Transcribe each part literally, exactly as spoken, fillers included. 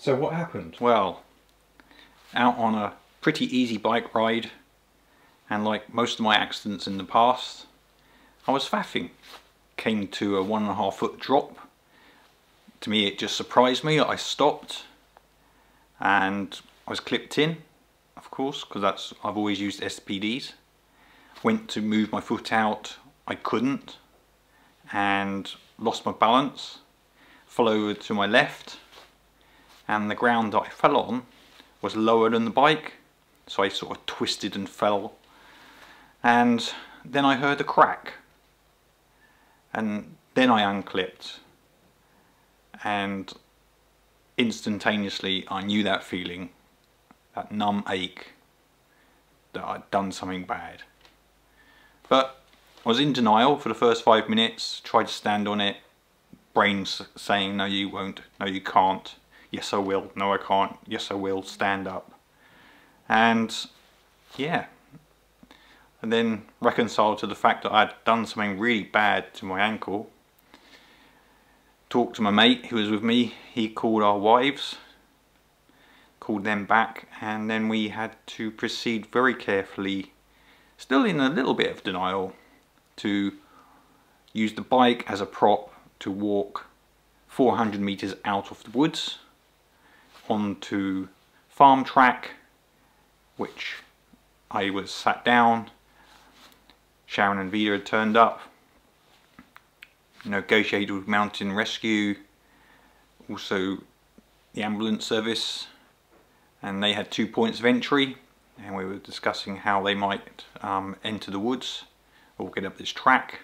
So what happened? Well, out on a pretty easy bike ride, and like most of my accidents in the past, I was faffing. Came to a one and a half foot drop. To me it just surprised me. I stopped and I was clipped in, of course, because that's I've always used S P Ds. Went to move my foot out, I couldn't, and lost my balance, fell over to my left, and the ground that I fell on was lower than the bike, so I sort of twisted and fell. And then I heard a crack, and then I unclipped, and instantaneously I knew that feeling, that numb ache, that I'd done something bad. But I was in denial for the first five minutes, tried to stand on it, brain's saying no you won't, no you can't, yes I will, no I can't, yes I will, stand up. And yeah. And then reconciled to the fact that I had done something really bad to my ankle. Talked to my mate who was with me, he called our wives, called them back, and then we had to proceed very carefully, still in a little bit of denial, to use the bike as a prop to walk four hundred metres out of the woods onto farm track, which I was sat down. Sharon and Vida had turned up, negotiated with Mountain Rescue, also the ambulance service, and they had two points of entry, and we were discussing how they might um, enter the woods or get up this track.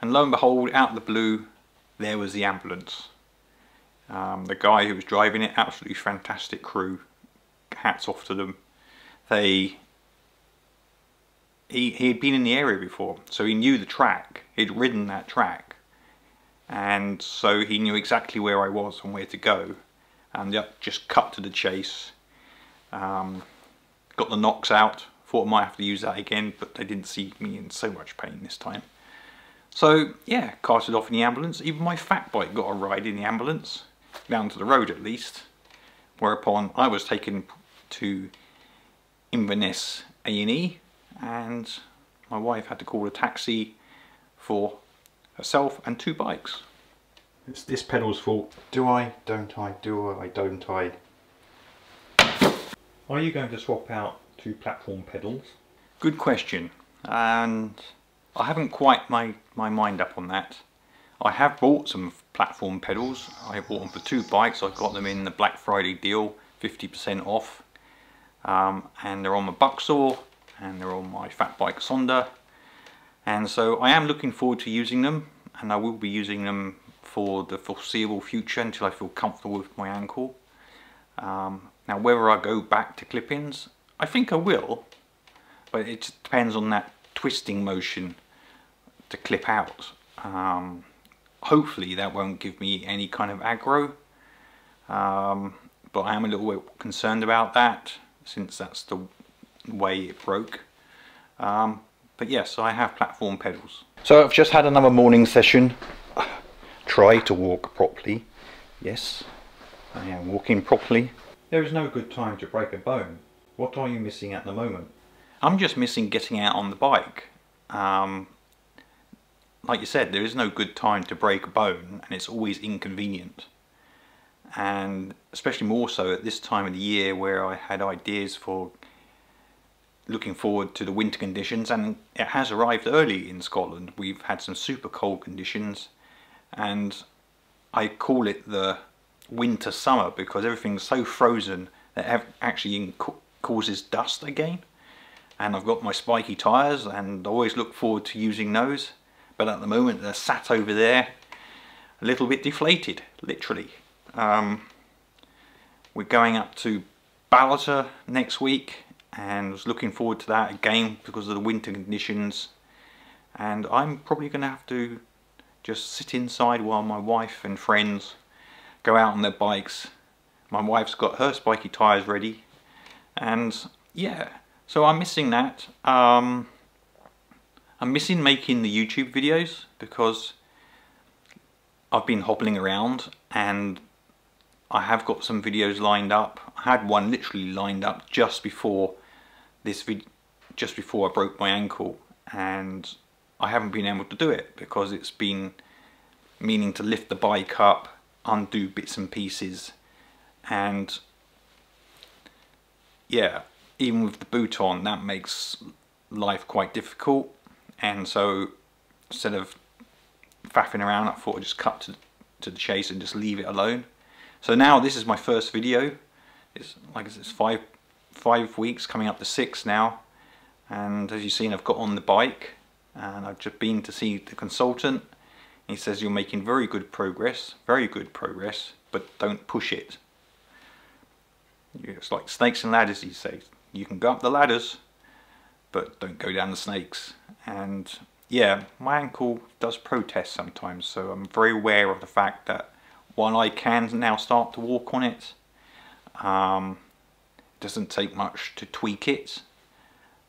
And lo and behold, out of the blue, there was the ambulance. Um, the guy who was driving it, absolutely fantastic crew, hats off to them. They He, he had been in the area before, so he knew the track, he'd ridden that track, and so he knew exactly where I was and where to go, and yep, just cut to the chase. Um, got the Nox out, thought I might have to use that again, but they didn't see me in so much pain this time. So yeah, carted off in the ambulance. Even my fat bike got a ride in the ambulance, down to the road at least, whereupon I was taken to Inverness A and E, and my wife had to call a taxi for herself and two bikes. It's this pedal's fault. Do I, don't I, do I, don't I? Are you going to swap out two platform pedals? Good question, and I haven't quite made my mind up on that. I have bought some platform pedals. I bought them for two bikes. I got them in the Black Friday deal, fifty percent off, um, and they're on my Bucksaw, and they're on my fat bike Sonder, and so I am looking forward to using them, and I will be using them for the foreseeable future until I feel comfortable with my ankle. Um, now whether I go back to clip-ins, I think I will, but it just depends on that twisting motion to clip out. Um, hopefully that won't give me any kind of aggro, um, but I am a little bit concerned about that since that's the way it broke. Um, but yes, I have platform pedals. So I've just had another morning session. Try to walk properly. Yes, I am walking properly. There is no good time to break a bone. What are you missing at the moment? I'm just missing getting out on the bike. Um, like you said, there is no good time to break a bone, and it's always inconvenient. And especially more so at this time of the year where I had ideas for looking forward to the winter conditions, and it has arrived early in Scotland. We've had some super cold conditions, and I call it the winter summer because everything's so frozen that it actually causes dust again. And I've got my spiky tyres, and I always look forward to using those, but at the moment they're sat over there a little bit deflated, literally. Um, we're going up to Ballater next week, and was looking forward to that again because of the winter conditions. And I'm probably going to have to just sit inside while my wife and friends go out on their bikes. My wife's got her spiky tyres ready, and yeah, so I'm missing that. Um, I'm missing making the YouTube videos because I've been hobbling around, and I have got some videos lined up. I had one literally lined up just before this vid just before I broke my ankle, and I haven't been able to do it because it's been meaning to lift the bike up, undo bits and pieces, and yeah, even with the boot on, that makes life quite difficult. And so instead of faffing around, I thought I'd just cut to, to the chase and just leave it alone. So now this is my first video. It's like I said, it's five five weeks, coming up to six now. And as you've seen, I've got on the bike, and I've just been to see the consultant. He says you're making very good progress, very good progress, but don't push it. It's like snakes and ladders, he says. You can go up the ladders, but don't go down the snakes. And yeah, my ankle does protest sometimes, so I'm very aware of the fact that while I can now start to walk on it, um, it doesn't take much to tweak it.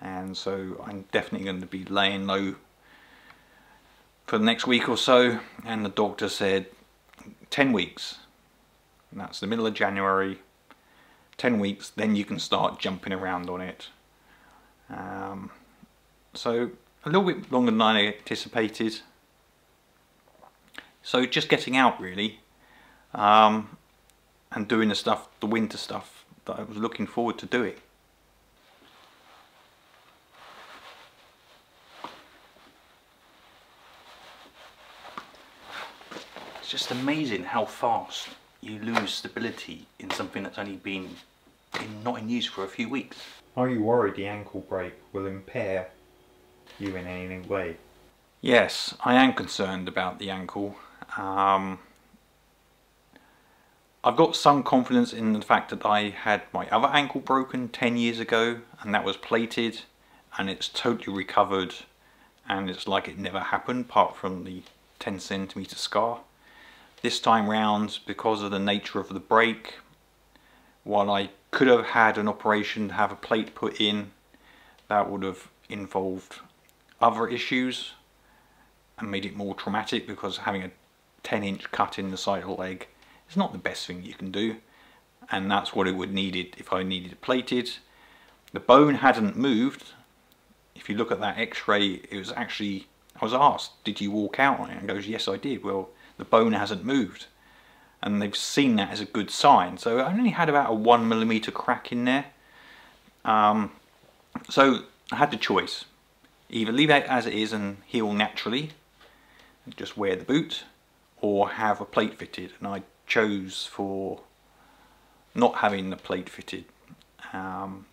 And so I'm definitely going to be laying low for the next week or so. And the doctor said ten weeks, and that's the middle of January. Ten weeks, then you can start jumping around on it. Um, so a little bit longer than I anticipated, so just getting out really, um, and doing the stuff, the winter stuff that I was looking forward to doing. It's just amazing how fast you lose stability in something that's only been in, not in use for a few weeks. Are you worried the ankle break will impair you in any way? Yes, I am concerned about the ankle. Um, I've got some confidence in the fact that I had my other ankle broken ten years ago, and that was plated, and it's totally recovered, and it's like it never happened apart from the ten centimeter scar. This time round, because of the nature of the break, while I could have had an operation to have a plate put in, that would have involved other issues and made it more traumatic, because having a ten inch cut in the side of the leg is not the best thing you can do, and that's what it would needed if I needed it plated. The bone hadn't moved. If you look at that x-ray, it was actually, I was asked, did you walk out on it? And it goes, yes I did. Well, the bone hasn't moved, and they've seen that as a good sign. So I only had about a one millimeter crack in there. Um, so I had the choice: either leave it as it is and heal naturally, and just wear the boot, or have a plate fitted. And I chose for not having the plate fitted. Um,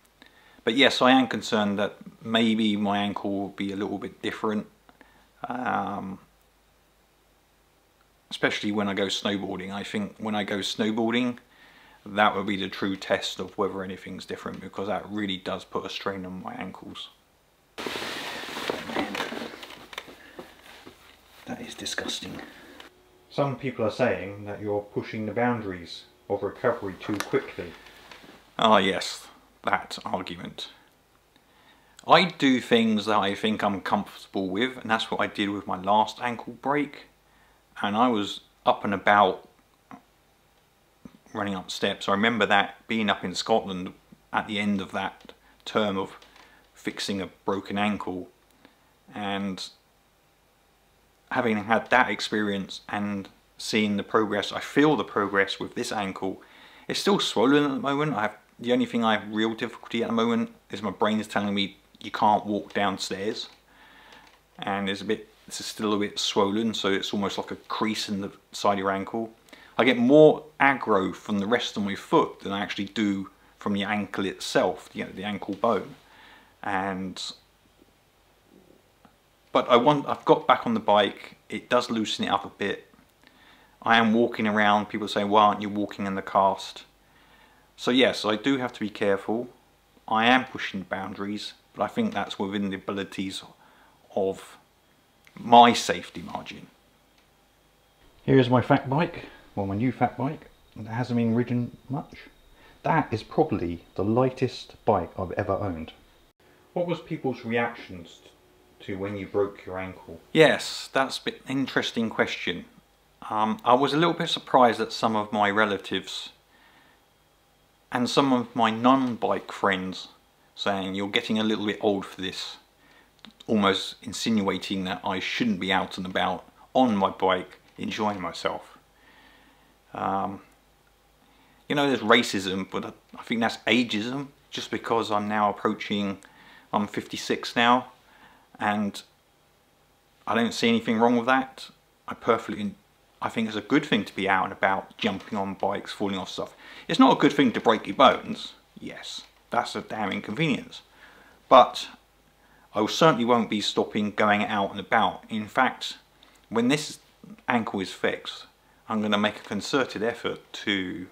but yes, I am concerned that maybe my ankle will be a little bit different. Um, especially when I go snowboarding. I think when I go snowboarding, that will be the true test of whether anything's different, because that really does put a strain on my ankles. Man, that is disgusting. Some people are saying that you're pushing the boundaries of recovery too quickly. Ah yes, that argument. I do things that I think I'm comfortable with, and that's what I did with my last ankle break. And I was up and about, running up steps. I remember that, being up in Scotland at the end of that term of fixing a broken ankle, and having had that experience and seeing the progress, I feel the progress with this ankle. It's still swollen at the moment. I have, the only thing I have real difficulty at the moment is my brain is telling me you can't walk downstairs, and it's a bit, this is still a bit swollen, so it's almost like a crease in the side of your ankle. I get more aggro from the rest of my foot than I actually do from the ankle itself, you know, the ankle bone. And but I want, I've got back on the bike. It does loosen it up a bit. I am walking around. People say, "Why aren't you walking in the cast?" So yes, I do have to be careful. I am pushing boundaries, but I think that's within the abilities of my safety margin. Here's my fat bike, well, my new fat bike, and it hasn't been ridden much. That is probably the lightest bike I've ever owned. What was people's reactions to when you broke your ankle? Yes, that's an interesting question. Um, I was a little bit surprised that some of my relatives and some of my non-bike friends saying, "You're getting a little bit old for this," almost insinuating that I shouldn't be out and about on my bike enjoying myself. Um, you know, there's racism, but I think that's ageism, just because I'm now approaching, I'm fifty-six now, and I don't see anything wrong with that. I perfectly, I think it's a good thing to be out and about, jumping on bikes, falling off stuff. It's not a good thing to break your bones, yes, that's a damn inconvenience, but I certainly won't be stopping going out and about. In fact, when this ankle is fixed, I'm going to make a concerted effort to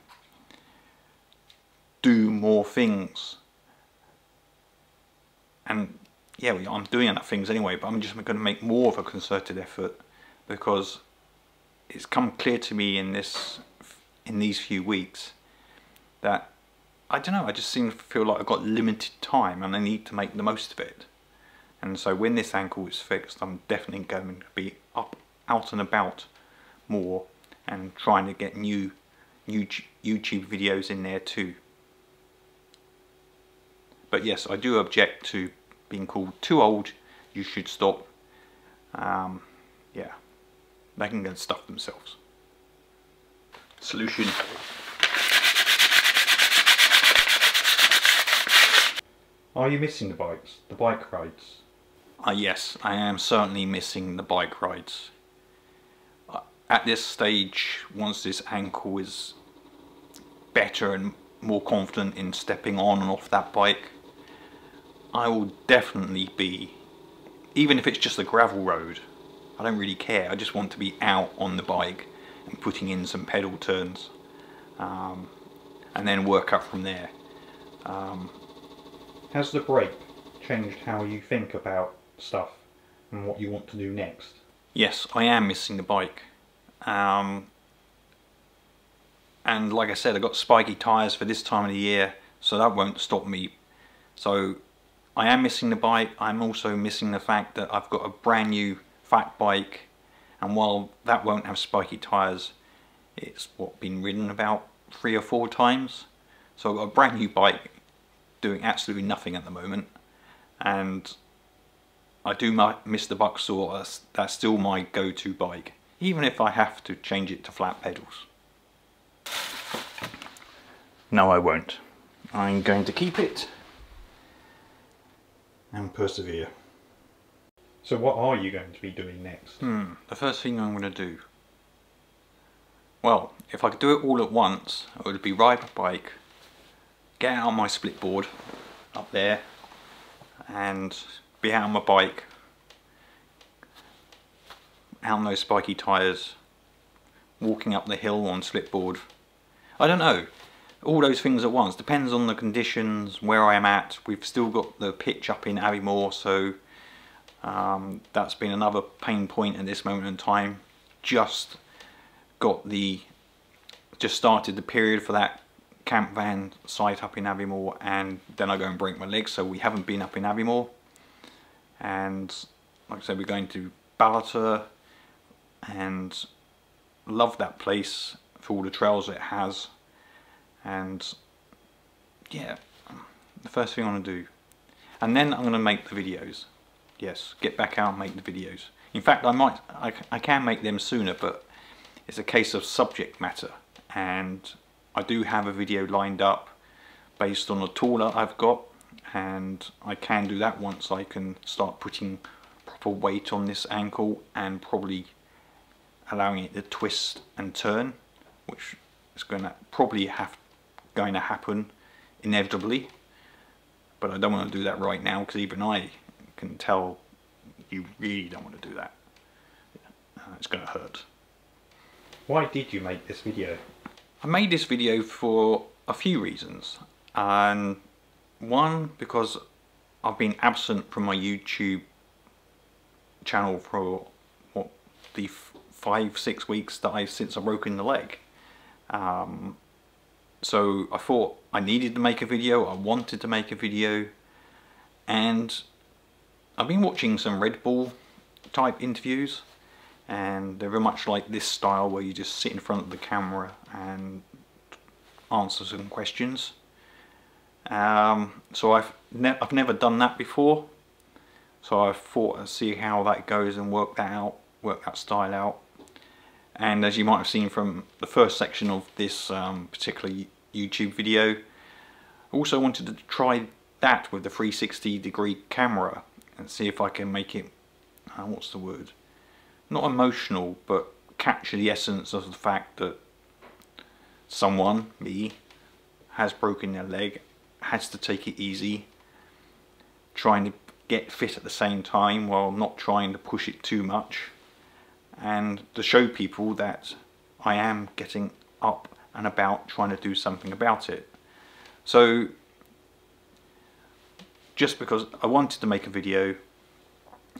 do more things. And yeah, I'm doing enough things anyway, but I'm just going to make more of a concerted effort, because it's come clear to me in this, in these few weeks, that I don't know, I just seem to feel like I've got limited time and I need to make the most of it. And so when this ankle is fixed, I'm definitely going to be up, out and about more, and trying to get new YouTube videos in there too. But yes, I do object to being called too old, you should stop. Um, yeah, they can go and stuff themselves. Solution. Are you missing the bikes, the bike rides? Uh, yes, I am certainly missing the bike rides. Uh, at this stage, once this ankle is better and more confident in stepping on and off that bike, I will definitely be, even if it's just a gravel road, I don't really care. I just want to be out on the bike and putting in some pedal turns, um, and then work up from there. Um, Has the break changed how you think about stuff and what you want to do next? Yes, I am missing the bike. Um, and like I said, I've got spiky tyres for this time of the year, so that won't stop me. So I am missing the bike. I'm also missing the fact that I've got a brand new fat bike, and while that won't have spiky tyres, it's what, been ridden about three or four times. So I've got a brand new bike, doing absolutely nothing at the moment, and I do miss the Bucksaw. That's, that's still my go-to bike, even if I have to change it to flat pedals. No, I won't. I'm going to keep it and persevere. So what are you going to be doing next? Hmm, the first thing I'm going to do, well, if I could do it all at once, it would be ride my bike, get out on my split board up there, and be out on my bike, out on those spiky tyres, walking up the hill on split board. I don't know, all those things at once, depends on the conditions, where I am at. We've still got the pitch up in Aviemore, so um, that's been another pain point at this moment in time. Just got the, just started the period for that camp van site up in Aviemore, and then I go and break my leg, so we haven't been up in Aviemore. And like I said, we're going to Ballater, and love that place for all the trails it has. And yeah, the first thing I want to do, and then I'm going to make the videos. Yes, get back out and make the videos. In fact, I might, I, I can make them sooner, but it's a case of subject matter, and I do have a video lined up based on a tool that I've got, and I can do that once I can start putting proper weight on this ankle and probably allowing it to twist and turn, which is going to probably have going to happen inevitably, but I don't want to do that right now, because even I can tell you really don't want to do that. Uh, it's going to hurt. Why did you make this video? I made this video for a few reasons, and um, One, because I've been absent from my YouTube channel for what, the f five, six weeks that I've since I've broken the leg. Um, so I thought I needed to make a video, I wanted to make a video, and I've been watching some Red Bull type interviews, and they're very much like this style where you just sit in front of the camera and answer some questions. Um, so I've, ne I've never done that before, so I thought I'd see how that goes and work that out, work that style out. And as you might have seen from the first section of this um, particular YouTube video, I also wanted to try that with the three sixty degree camera and see if I can make it, uh, what's the word, not emotional, but capture the essence of the fact that someone, me, has broken their leg, has to take it easy, trying to get fit at the same time while not trying to push it too much, and to show people that I am getting up and about trying to do something about it. So just because I wanted to make a video,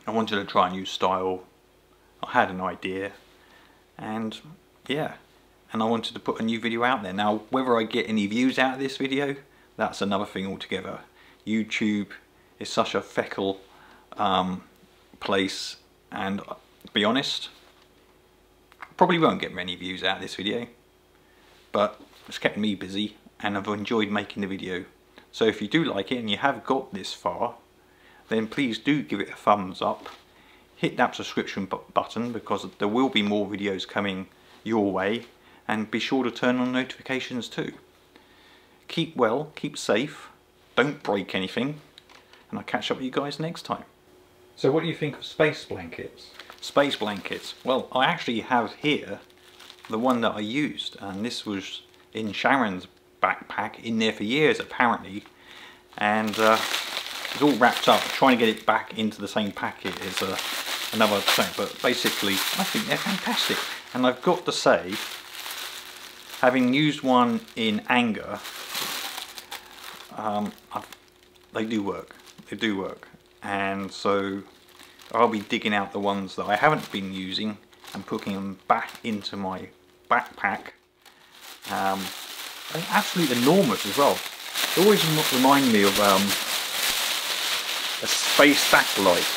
I wanted to try a new style, I had an idea, and yeah, and I wanted to put a new video out there. Now, whether I get any views out of this video, that's another thing altogether. YouTube is such a feckle um, place, and to be honest, probably won't get many views out of this video, but it's kept me busy and I've enjoyed making the video. So if you do like it and you have got this far, then please do give it a thumbs up. Hit that subscription button because there will be more videos coming your way, and be sure to turn on notifications too. Keep well, keep safe, don't break anything, and I'll catch up with you guys next time. So what do you think of space blankets? Space blankets. Well, I actually have here the one that I used, and this was in Sharon's backpack, in there for years apparently, and uh, it's all wrapped up. Trying to get it back into the same packet is uh, another thing, but basically I think they're fantastic. And I've got to say, having used one in anger, um, I've, they do work, they do work. And so I'll be digging out the ones that I haven't been using and putting them back into my backpack. Um, they're absolutely enormous as well. They always remind me of um, a space satellite.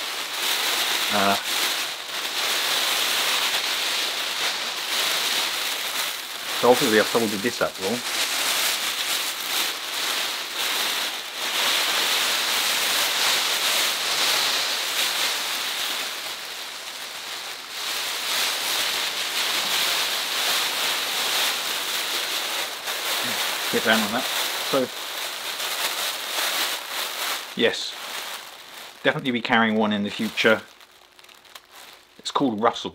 Uh, so obviously I've folded this up wrong. Get down on that. So yes, definitely be carrying one in the future. It's called Russell.